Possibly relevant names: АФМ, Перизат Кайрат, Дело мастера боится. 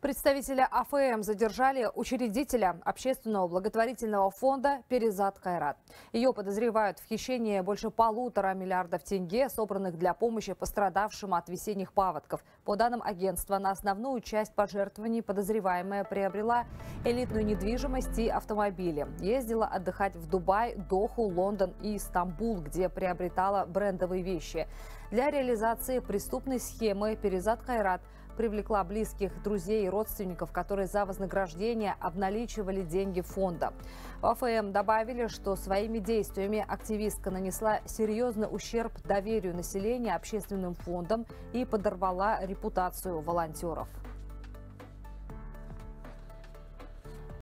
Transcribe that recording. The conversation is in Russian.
Представителя АФМ задержали учредителя общественного благотворительного фонда «Перизат Кайрат». Ее подозревают в хищении больше 1,5 миллиарда тенге, собранных для помощи пострадавшим от весенних паводков. По данным агентства, на основную часть пожертвований подозреваемая приобрела элитную недвижимость и автомобили. Ездила отдыхать в Дубай, Доху, Лондон и Стамбул, где приобретала брендовые вещи. Для реализации преступной схемы «Перизат Кайрат» привлекла близких, друзей и родственников, которые за вознаграждение обналичивали деньги фонда. В АФМ добавили, что своими действиями активистка нанесла серьезный ущерб доверию населения общественным фондам и подорвала репутацию волонтеров.